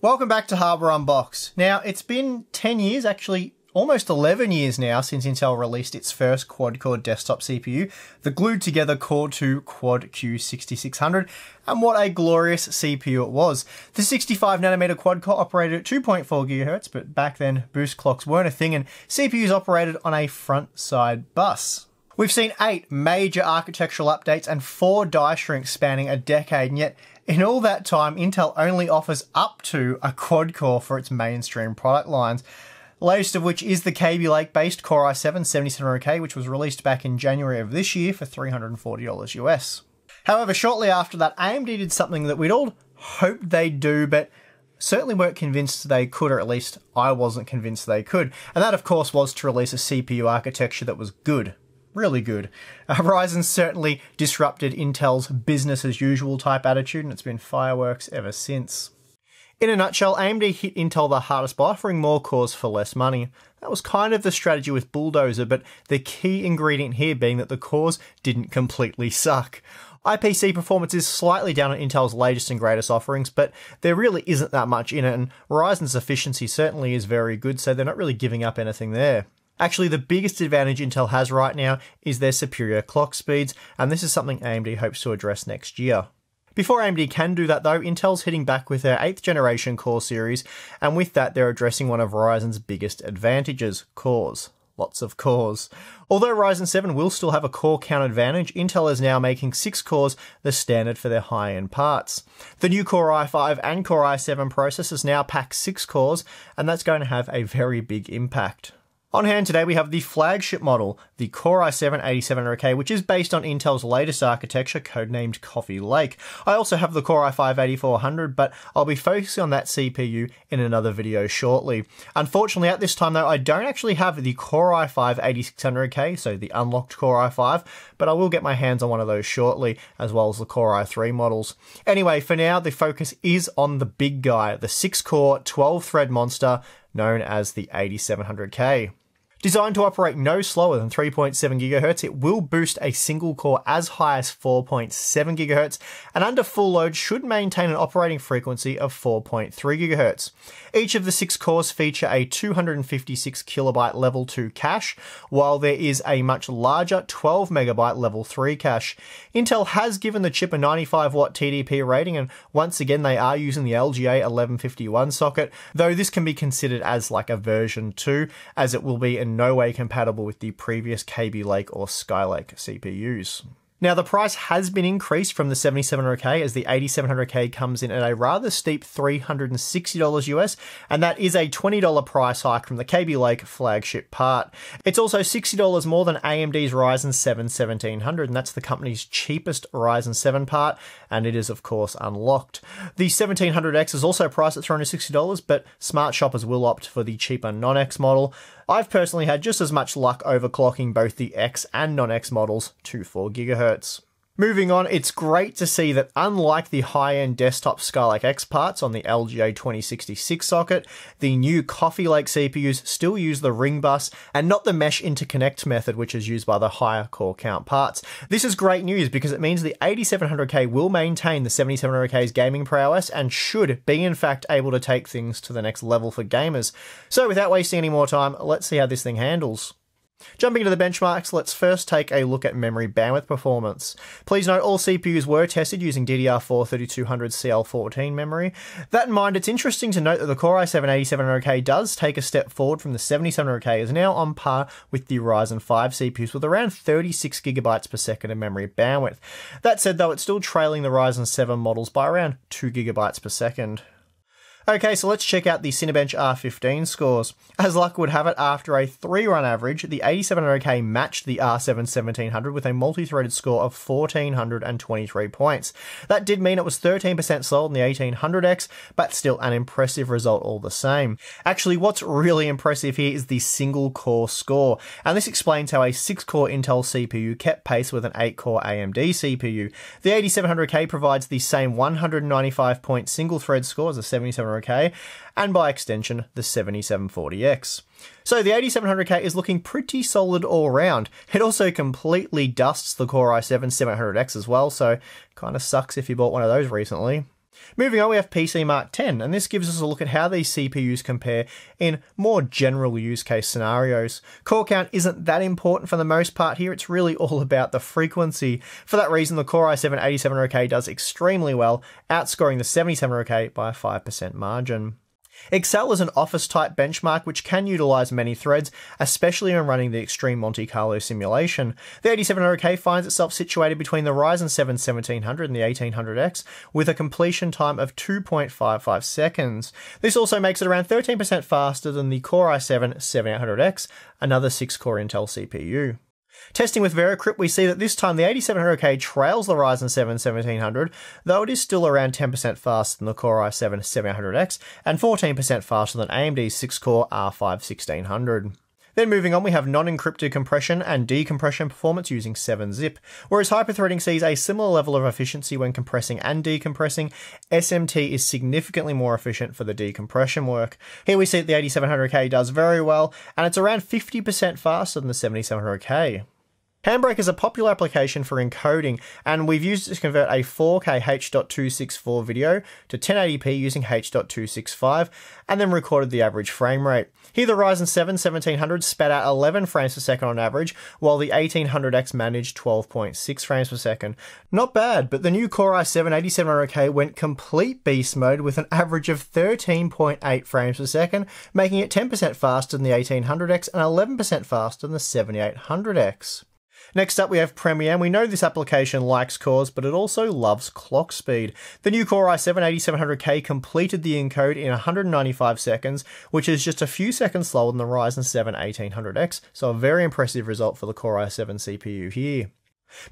Welcome back to Hardware Unboxed. Now, it's been 10 years, actually almost 11 years now, since Intel released its first quad-core desktop CPU, the glued-together Core 2 Quad Q6600, and what a glorious CPU it was. The 65nm quad-core operated at 2.4 GHz, but back then, boost clocks weren't a thing, and CPUs operated on a front-side bus. We've seen 8 major architectural updates and 4 die shrinks spanning a decade, and yet in all that time, Intel only offers up to a quad core for its mainstream product lines. The latest of which is the Kaby Lake based Core i7-7700K, which was released back in January of this year for $340 US. However, shortly after that, AMD did something that we'd all hoped they'd do, but certainly weren't convinced they could, or at least I wasn't convinced they could. And that, of course, was to release a CPU architecture that was good. Really good. Ryzen certainly disrupted Intel's business as usual type attitude, and it's been fireworks ever since. In a nutshell, AMD hit Intel the hardest by offering more cores for less money. That was kind of the strategy with Bulldozer, but the key ingredient here being that the cores didn't completely suck. IPC performance is slightly down on Intel's latest and greatest offerings, but there really isn't that much in it, and Ryzen's efficiency certainly is very good, so they're not really giving up anything there. Actually, the biggest advantage Intel has right now is their superior clock speeds, and this is something AMD hopes to address next year. Before AMD can do that though, Intel's hitting back with their 8th generation core series, and with that they're addressing one of Ryzen's biggest advantages, cores. Lots of cores. Although Ryzen 7 will still have a core count advantage, Intel is now making 6 cores the standard for their high-end parts. The new Core i5 and Core i7 processors now pack 6 cores, and that's going to have a very big impact. On hand today we have the flagship model, the Core i7-8700K, which is based on Intel's latest architecture, codenamed Coffee Lake. I also have the Core i5-8400, but I'll be focusing on that CPU in another video shortly. Unfortunately at this time though, I don't actually have the Core i5-8600K, so the unlocked Core i5, but I will get my hands on one of those shortly, as well as the Core i3 models. Anyway, for now the focus is on the big guy, the 6-core, 12-thread monster, known as the 8700K. Designed to operate no slower than 3.7 GHz, it will boost a single core as high as 4.7 GHz, and under full load should maintain an operating frequency of 4.3 GHz. Each of the 6 cores feature a 256 kilobyte level 2 cache, while there is a much larger 12 megabyte level 3 cache. Intel has given the chip a 95 watt TDP rating, and once again they are using the LGA 1151 socket, though this can be considered as like a version 2, as it will be in no way compatible with the previous Kaby Lake or Skylake CPUs. Now the price has been increased from the 7700K, as the 8700K comes in at a rather steep $360 US, and that is a $20 price hike from the Kaby Lake flagship part. It's also $60 more than AMD's Ryzen 7 1700, and that's the company's cheapest Ryzen 7 part, and it is of course unlocked. The 1700X is also priced at $360, but smart shoppers will opt for the cheaper non-X model. I've personally had just as much luck overclocking both the X and non-X models to 4 GHz. Moving on, it's great to see that unlike the high-end desktop Skylake X parts on the LGA 2066 socket, the new Coffee Lake CPUs still use the ring bus and not the mesh interconnect method, which is used by the higher core count parts. This is great news because it means the 8700K will maintain the 7700K's gaming prowess and should be in fact able to take things to the next level for gamers. So without wasting any more time, let's see how this thing handles. Jumping into the benchmarks, let's first take a look at memory bandwidth performance. Please note all CPUs were tested using DDR4 3200CL14 memory. That in mind, it's interesting to note that the Core i7-8700K does take a step forward from the 7700K, is now on par with the Ryzen 5 CPUs with around 36GB per second of memory bandwidth. That said though, it's still trailing the Ryzen 7 models by around 2GB per second. Okay, so let's check out the Cinebench R15 scores. As luck would have it, after a 3-run average, the 8700K matched the R7 1700 with a multi-threaded score of 1423 points. That did mean it was 13% slower than the 1800X, but still an impressive result all the same. Actually, what's really impressive here is the single-core score, and this explains how a 6-core Intel CPU kept pace with an 8-core AMD CPU. The 8700K provides the same 195-point single-thread score as the 7700K. And by extension, the 7740X. So the 8700K is looking pretty solid all round. It also completely dusts the Core i7-700X as well, so kind of sucks if you bought one of those recently. Moving on, we have PC Mark 10, and this gives us a look at how these CPUs compare in more general use case scenarios. Core count isn't that important for the most part here, it's really all about the frequency. For that reason, the Core i7-8700K does extremely well, outscoring the 7700K by a 5% margin. Excel is an office-type benchmark which can utilize many threads, especially when running the extreme Monte Carlo simulation. The 8700K finds itself situated between the Ryzen 7 1700 and the 1800X, with a completion time of 2.55 seconds. This also makes it around 13% faster than the Core i7-7800X, another 6-core Intel CPU. Testing with VeraCrypt, we see that this time the 8700K trails the Ryzen 7 1700, though it is still around 10% faster than the Core i7-7800X and 14% faster than AMD's 6-core R5 1600. Then moving on, we have non-encrypted compression and decompression performance using 7-zip. Whereas hyperthreading sees a similar level of efficiency when compressing and decompressing, SMT is significantly more efficient for the decompression work. Here we see that the 8700K does very well, and it's around 50% faster than the 7700K. Handbrake is a popular application for encoding, and we've used it to convert a 4K H.264 video to 1080p using H.265, and then recorded the average frame rate. Here the Ryzen 7 1700 spat out 11 frames per second on average, while the 1800X managed 12.6 frames per second. Not bad, but the new Core i7-8700K went complete beast mode with an average of 13.8 frames per second, making it 10% faster than the 1800X and 11% faster than the 7800X. Next up, we have Premiere, and we know this application likes cores, but it also loves clock speed. The new Core i7-8700K completed the encode in 195 seconds, which is just a few seconds slower than the Ryzen 7 1800X, so a very impressive result for the Core i7 CPU here.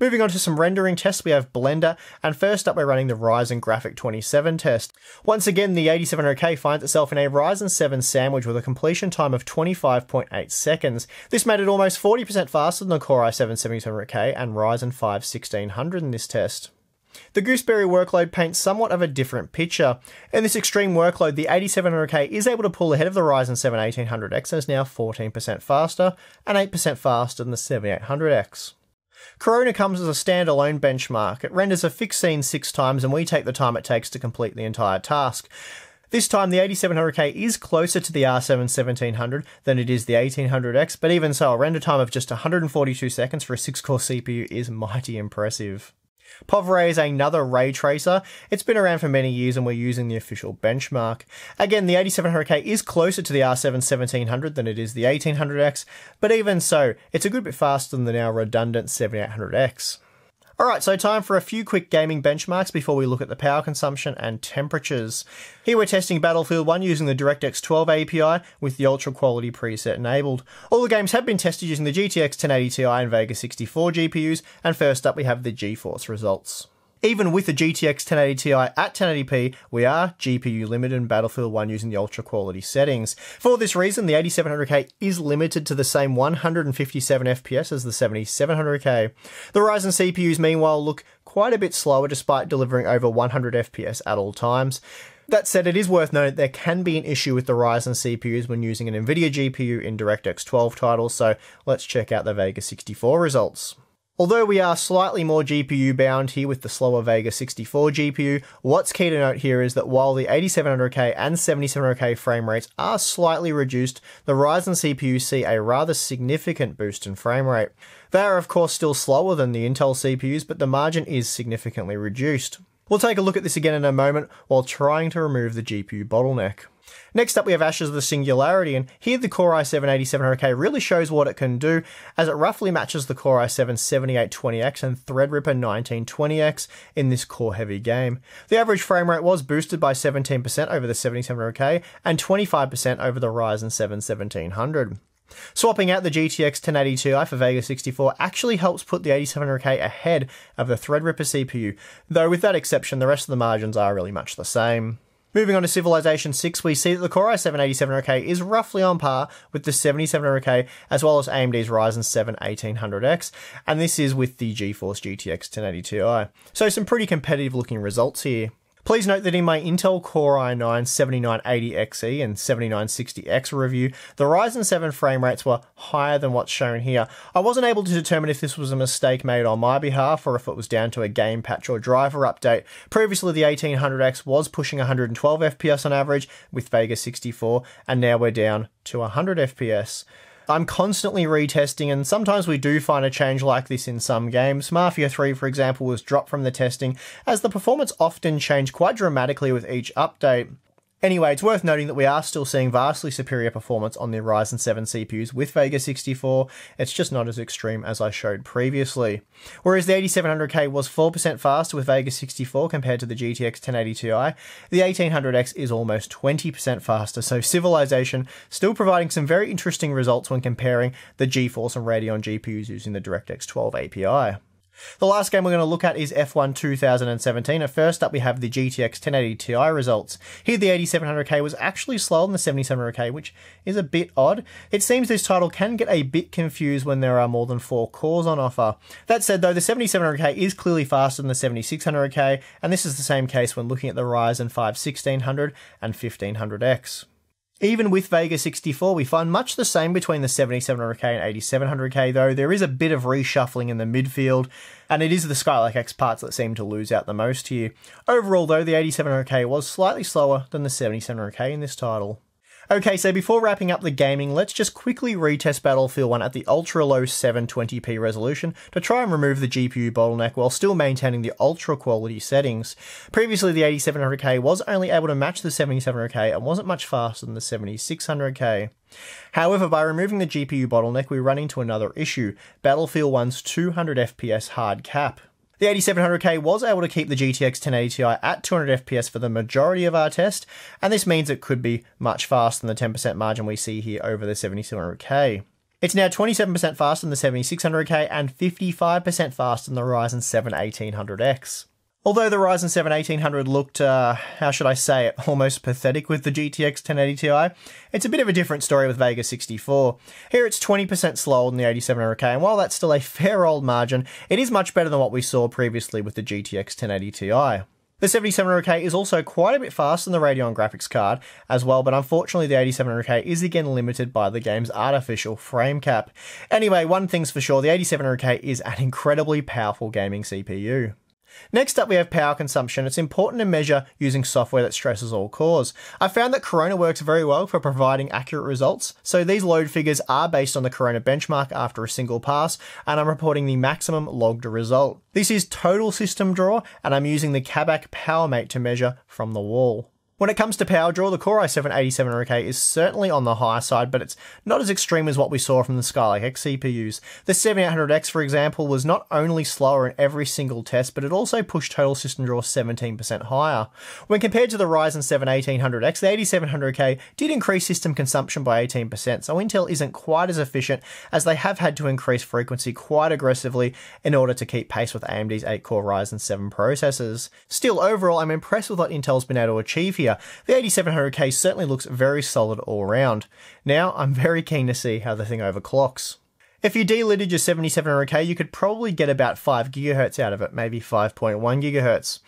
Moving on to some rendering tests, we have Blender, and first up we're running the Ryzen Graphic 27 test. Once again, the 8700K finds itself in a Ryzen 7 sandwich with a completion time of 25.8 seconds. This made it almost 40% faster than the Core i7-7700K and Ryzen 5 1600 in this test. The Gooseberry workload paints somewhat of a different picture. In this extreme workload, the 8700K is able to pull ahead of the Ryzen 7 1800X and is now 14% faster and 8% faster than the 7800X. Corona comes as a standalone benchmark. It renders a fixed scene 6 times, and we take the time it takes to complete the entire task. This time the 8700K is closer to the R7 1700 than it is the 1800X, but even so, a render time of just 142 seconds for a 6-core CPU is mighty impressive. PovRay is another ray tracer. It's been around for many years and we're using the official benchmark. Again, the 8700K is closer to the R7 1700 than it is the 1800X, but even so, it's a good bit faster than the now redundant 7800X. Alright, so time for a few quick gaming benchmarks before we look at the power consumption and temperatures. Here we're testing Battlefield 1 using the DirectX 12 API with the ultra quality preset enabled. All the games have been tested using the GTX 1080 Ti and Vega 64 GPUs, and first up we have the GeForce results. Even with the GTX 1080 Ti at 1080p, we are GPU limited in Battlefield 1 using the ultra quality settings. For this reason, the 8700K is limited to the same 157 FPS as the 7700K. The Ryzen CPUs, meanwhile, look quite a bit slower despite delivering over 100 FPS at all times. That said, it is worth noting there can be an issue with the Ryzen CPUs when using an NVIDIA GPU in DirectX 12 titles, so let's check out the Vega 64 results. Although we are slightly more GPU bound here with the slower Vega 64 GPU, what's key to note here is that while the 8700K and 7700K frame rates are slightly reduced, the Ryzen CPU see a rather significant boost in frame rate. They are of course still slower than the Intel CPUs, but the margin is significantly reduced. We'll take a look at this again in a moment while trying to remove the GPU bottleneck. Next up we have Ashes of the Singularity, and here the Core i7-8700K really shows what it can do, as it roughly matches the Core i7-7820X and Threadripper 1920X in this core heavy game. The average frame rate was boosted by 17% over the 7700K and 25% over the Ryzen 7 1700. Swapping out the GTX 1080 Ti for Vega 64 actually helps put the 8700K ahead of the Threadripper CPU, though with that exception the rest of the margins are really much the same. Moving on to Civilization 6, we see that the Core i7-8700K is roughly on par with the 7700K, as well as AMD's Ryzen 7 1800X, and this is with the GeForce GTX 1080 Ti. So some pretty competitive looking results here. Please note that in my Intel Core i9-7980XE and 7960X review, the Ryzen 7 frame rates were higher than what's shown here. I wasn't able to determine if this was a mistake made on my behalf or if it was down to a game patch or driver update. Previously, the 1800X was pushing 112 FPS on average with Vega 64, and now we're down to 100 FPS. I'm constantly retesting, and sometimes we do find a change like this in some games. Mafia 3, for example, was dropped from the testing as the performance often changed quite dramatically with each update. Anyway, it's worth noting that we are still seeing vastly superior performance on the Ryzen 7 CPUs with Vega 64. It's just not as extreme as I showed previously. Whereas the 8700K was 4% faster with Vega 64 compared to the GTX 1080 Ti, the 1800X is almost 20% faster, so Civilization still providing some very interesting results when comparing the GeForce and Radeon GPUs using the DirectX 12 API. The last game we're going to look at is F1 2017, and first up we have the GTX 1080 Ti results. Here the 8700K was actually slower than the 7700K, which is a bit odd. It seems this title can get a bit confused when there are more than 4 cores on offer. That said though, the 7700K is clearly faster than the 7600K, and this is the same case when looking at the Ryzen 5 1600 and 1500X. Even with Vega 64, we find much the same between the 7700K and 8700K though. There is a bit of reshuffling in the midfield, and it is the Skylake X parts that seem to lose out the most here. Overall though, the 8700K was slightly slower than the 7700K in this title. Okay, so before wrapping up the gaming, let's just quickly retest Battlefield 1 at the ultra-low 720p resolution to try and remove the GPU bottleneck while still maintaining the ultra-quality settings. Previously, the 8700K was only able to match the 7700K and wasn't much faster than the 7600K. However, by removing the GPU bottleneck, we run into another issue, Battlefield 1's 200 FPS hard cap. The 8700K was able to keep the GTX 1080 Ti at 200 FPS for the majority of our test, and this means it could be much faster than the 10% margin we see here over the 7700K. It's now 27% faster than the 7600K and 55% faster than the Ryzen 7 1800X. Although the Ryzen 7 1800 looked, how should I say it, almost pathetic with the GTX 1080 Ti, it's a bit of a different story with Vega 64. Here it's 20% slower than the 8700K, and while that's still a fair old margin, it is much better than what we saw previously with the GTX 1080 Ti. The 7700K is also quite a bit faster than the Radeon graphics card as well, but unfortunately the 8700K is again limited by the game's artificial frame cap. Anyway, one thing's for sure, the 8700K is an incredibly powerful gaming CPU. Next up we have power consumption. It's important to measure using software that stresses all cores. I found that Corona works very well for providing accurate results, so these load figures are based on the Corona benchmark after a single pass, and I'm reporting the maximum logged result. This is total system draw, and I'm using the Kabak PowerMate to measure from the wall. When it comes to power draw, the Core i7-8700K is certainly on the high side, but it's not as extreme as what we saw from the Skylake X CPUs. The 7800X, for example, was not only slower in every single test, but it also pushed total system draw 17% higher. When compared to the Ryzen 7 1800X, the 8700K did increase system consumption by 18%, so Intel isn't quite as efficient as they have had to increase frequency quite aggressively in order to keep pace with AMD's 8-core Ryzen 7 processors. Still, overall, I'm impressed with what Intel's been able to achieve here. The 8700K certainly looks very solid all round. Now I'm very keen to see how the thing overclocks. If you de-lidded your 7700K, you could probably get about 5 GHz out of it, maybe 5.1 GHz.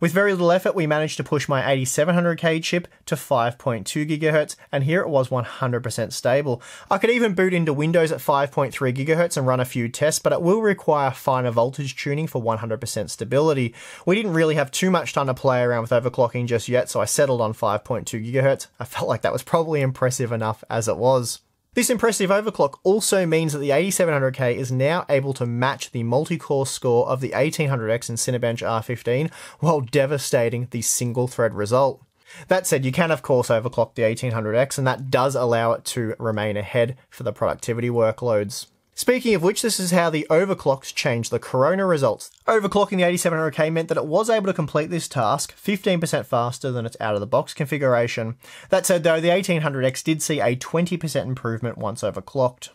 With very little effort, we managed to push my 8700K chip to 5.2 GHz, and here it was 100% stable. I could even boot into Windows at 5.3 GHz and run a few tests, but it will require finer voltage tuning for 100% stability. We didn't really have too much time to play around with overclocking just yet, so I settled on 5.2 GHz. I felt like that was probably impressive enough as it was. This impressive overclock also means that the 8700K is now able to match the multi-core score of the 1800X in Cinebench R15 while devastating the single-thread result. That said, you can of course overclock the 1800X, and that does allow it to remain ahead for the productivity workloads. Speaking of which, this is how the overclocks changed the Corona results. Overclocking the 8700K meant that it was able to complete this task 15% faster than its out-of-the-box configuration. That said though, the 1800X did see a 20% improvement once overclocked.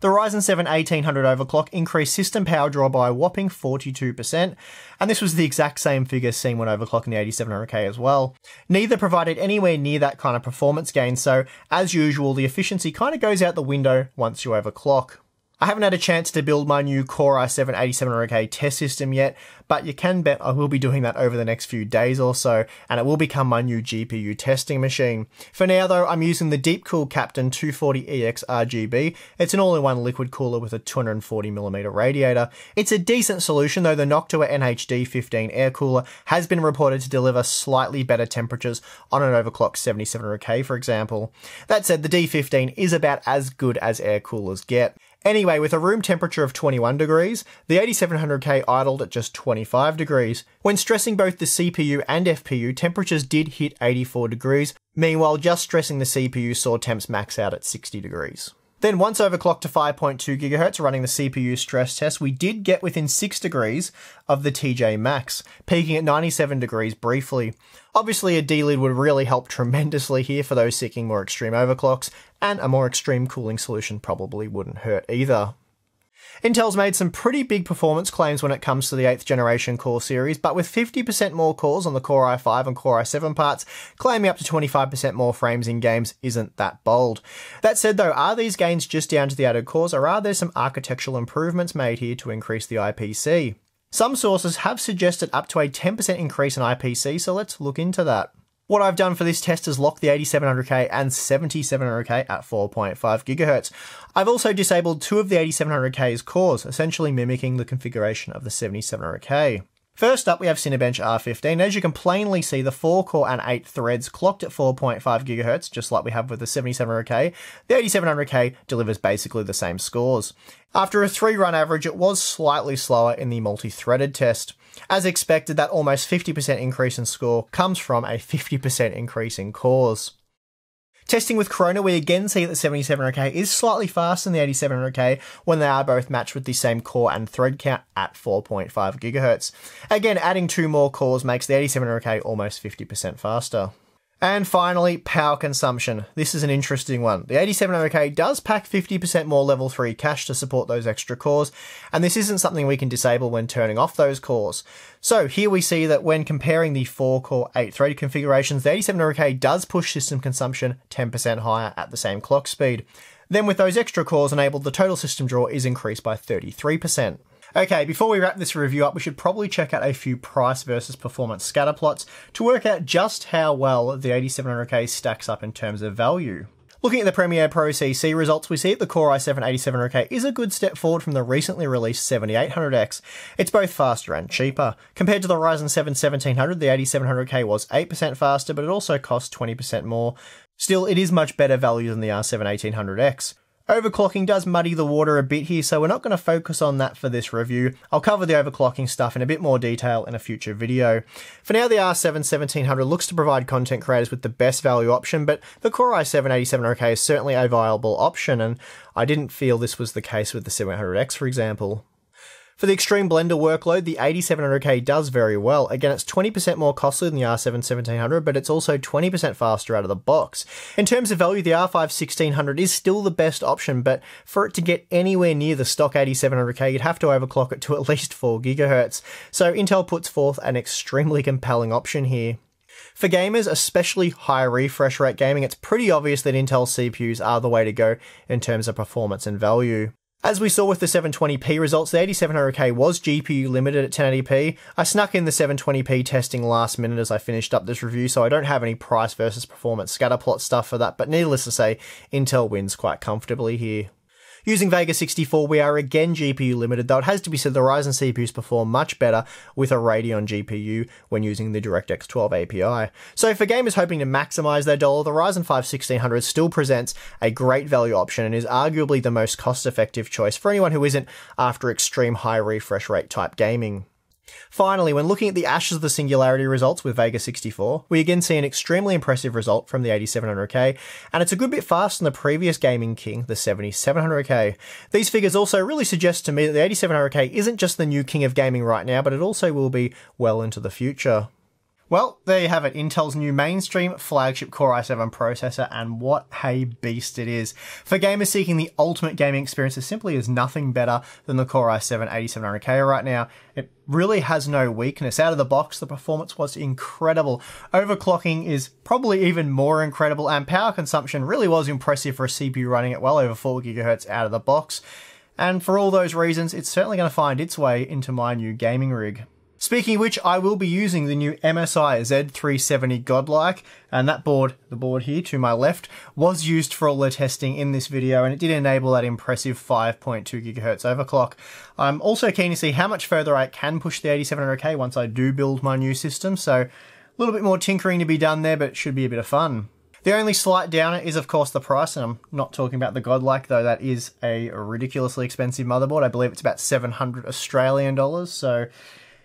The Ryzen 7 1800 overclock increased system power draw by a whopping 42%, and this was the exact same figure seen when overclocking the 8700K as well. Neither provided anywhere near that kind of performance gain, so as usual, the efficiency kind of goes out the window once you overclock. I haven't had a chance to build my new Core i7-8700K test system yet, but you can bet I will be doing that over the next few days or so, and it will become my new GPU testing machine. For now though, I'm using the Deepcool Captain 240EX RGB. It's an all-in-one liquid cooler with a 240mm radiator. It's a decent solution though. The Noctua NHD 15 air cooler has been reported to deliver slightly better temperatures on an overclocked 7700K for example. That said, the D15 is about as good as air coolers get. Anyway, with a room temperature of 21 degrees, the 8700K idled at just 25 degrees. When stressing both the CPU and FPU, temperatures did hit 84 degrees. Meanwhile, just stressing the CPU saw temps max out at 60 degrees. Then once overclocked to 5.2 GHz running the CPU stress test, we did get within 6 degrees of the TJ max, peaking at 97 degrees briefly. Obviously a D-lid would really help tremendously here for those seeking more extreme overclocks, and a more extreme cooling solution probably wouldn't hurt either. Intel's made some pretty big performance claims when it comes to the 8th generation Core series, but with 50% more cores on the Core i5 and Core i7 parts, claiming up to 25% more frames in games isn't that bold. That said though, are these gains just down to the added cores, or are there some architectural improvements made here to increase the IPC? Some sources have suggested up to a 10% increase in IPC, so let's look into that. What I've done for this test is lock the 8700K and 7700K at 4.5 GHz. I've also disabled two of the 8700K's cores, essentially mimicking the configuration of the 7700K. First up, we have Cinebench R15. As you can plainly see, the 4-core and 8 threads clocked at 4.5 GHz, just like we have with the 7700K. The 8700K delivers basically the same scores. After a 3-run average, it was slightly slower in the multi-threaded test. As expected, that almost 50% increase in score comes from a 50% increase in cores. Testing with Corona, we again see that the 7700K is slightly faster than the 8700K when they are both matched with the same core and thread count at 4.5 GHz. Again, adding two more cores makes the 8700K almost 50% faster. And finally, power consumption. This is an interesting one. The 8700K does pack 50% more level 3 cache to support those extra cores, and this isn't something we can disable when turning off those cores. So here we see that when comparing the 4-core 8-thread configurations, the 8700K does push system consumption 10% higher at the same clock speed. Then with those extra cores enabled, the total system draw is increased by 33%. Okay, before we wrap this review up, we should probably check out a few price versus performance scatter plots to work out just how well the 8700K stacks up in terms of value. Looking at the Premiere Pro CC results, we see that the Core i7-8700K is a good step forward from the recently released 7800X. It's both faster and cheaper. Compared to the Ryzen 7 1700, the 8700K was 8% faster, but it also cost 20% more. Still, it is much better value than the R7 1800X. Overclocking does muddy the water a bit here, so we're not going to focus on that for this review. I'll cover the overclocking stuff in a bit more detail in a future video. For now, the R7 1700 looks to provide content creators with the best value option, but the Core i7-8700K is certainly a viable option, and I didn't feel this was the case with the 1700X, for example. For the extreme Blender workload, the 8700K does very well. Again, it's 20% more costly than the R7 1700, but it's also 20% faster out of the box. In terms of value, the R5 1600 is still the best option, but for it to get anywhere near the stock 8700K, you'd have to overclock it to at least 4 GHz. So Intel puts forth an extremely compelling option here. For gamers, especially high refresh rate gaming, it's pretty obvious that Intel CPUs are the way to go in terms of performance and value. As we saw with the 720p results, the 8700K was GPU limited at 1080p. I snuck in the 720p testing last minute as I finished up this review, so I don't have any price versus performance scatterplot stuff for that, but needless to say, Intel wins quite comfortably here. Using Vega 64, we are again GPU limited, though it has to be said the Ryzen CPUs perform much better with a Radeon GPU when using the DirectX 12 API. So for gamers hoping to maximise their dollar, the Ryzen 5 1600 still presents a great value option and is arguably the most cost-effective choice for anyone who isn't after extreme high refresh rate type gaming. Finally, when looking at the Ashes of the Singularity results with Vega 64, we again see an extremely impressive result from the 8700K, and it's a good bit faster than the previous gaming king, the 7700K. These figures also really suggest to me that the 8700K isn't just the new king of gaming right now, but it also will be well into the future. Well, there you have it, Intel's new mainstream flagship Core i7 processor, and what a beast it is. For gamers seeking the ultimate gaming experience, there simply is nothing better than the Core i7-8700K right now. It really has no weakness. Out of the box, the performance was incredible. Overclocking is probably even more incredible, and power consumption really was impressive for a CPU running at well over 4 GHz out of the box. and for all those reasons, it's certainly going to find its way into my new gaming rig. Speaking of which, I will be using the new MSI Z370 Godlike, and that board, the board here to my left, was used for all the testing in this video, and it did enable that impressive 5.2 gigahertz overclock. I'm also keen to see how much further I can push the 8700K once I do build my new system, so a little bit more tinkering to be done there, but it should be a bit of fun. The only slight downer is of course the price, and I'm not talking about the Godlike, though that is a ridiculously expensive motherboard. I believe it's about 700 Australian dollars, so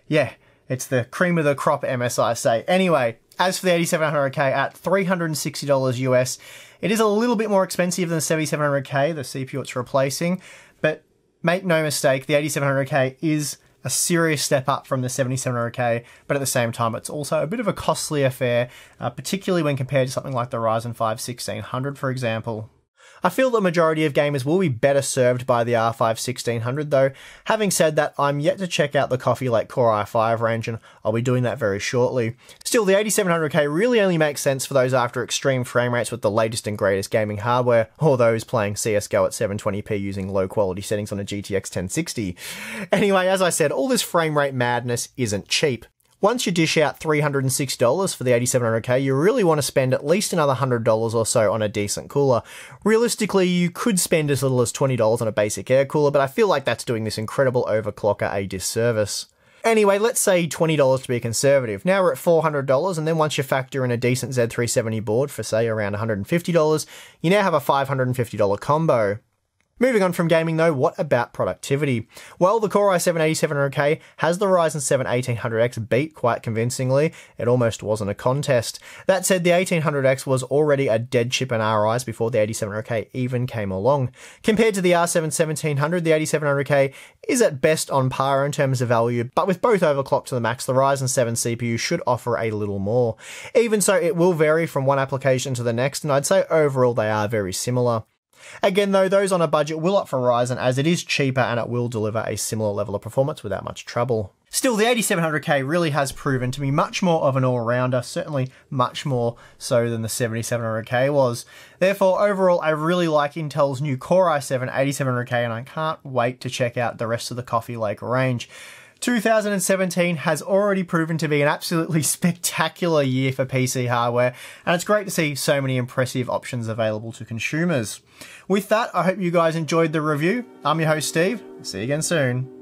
yeah, it's the cream of the crop, MSI say. Anyway, as for the 8700K at $360 US, it is a little bit more expensive than the 7700K, the CPU it's replacing, but make no mistake, the 8700K is a serious step up from the 7700K, but at the same time, it's also a bit of a costly affair, particularly when compared to something like the Ryzen 5 1600, for example. I feel the majority of gamers will be better served by the R5 1600 though. Having said that, I'm yet to check out the Coffee Lake Core i5 range, and I'll be doing that very shortly. Still, the 8700K really only makes sense for those after extreme frame rates with the latest and greatest gaming hardware, or those playing CSGO at 720p using low quality settings on a GTX 1060. Anyway, as I said, all this frame rate madness isn't cheap. Once you dish out $306 for the 8700K, you really want to spend at least another $100 or so on a decent cooler. Realistically, you could spend as little as $20 on a basic air cooler, but I feel like that's doing this incredible overclocker a disservice. Anyway, let's say $20 to be conservative. Now we're at $400, and then once you factor in a decent Z370 board for say around $150, you now have a $550 combo. Moving on from gaming though, what about productivity? Well, the Core i7-8700K has the Ryzen 7 1800X beat quite convincingly. It almost wasn't a contest. That said, the 1800X was already a dead chip in our eyes before the 8700K even came along. Compared to the R7 1700, the 8700K is at best on par in terms of value, but with both overclocked to the max, the Ryzen 7 CPU should offer a little more. Even so, it will vary from one application to the next, and I'd say overall they are very similar. Again though, those on a budget will opt for Ryzen as it is cheaper and it will deliver a similar level of performance without much trouble. Still, the 8700K really has proven to be much more of an all-rounder, certainly much more so than the 7700K was. Therefore, overall, I really like Intel's new Core i7-8700K, and I can't wait to check out the rest of the Coffee Lake range. 2017 has already proven to be an absolutely spectacular year for PC hardware, and it's great to see so many impressive options available to consumers. With that, I hope you guys enjoyed the review. I'm your host, Steve. See you again soon.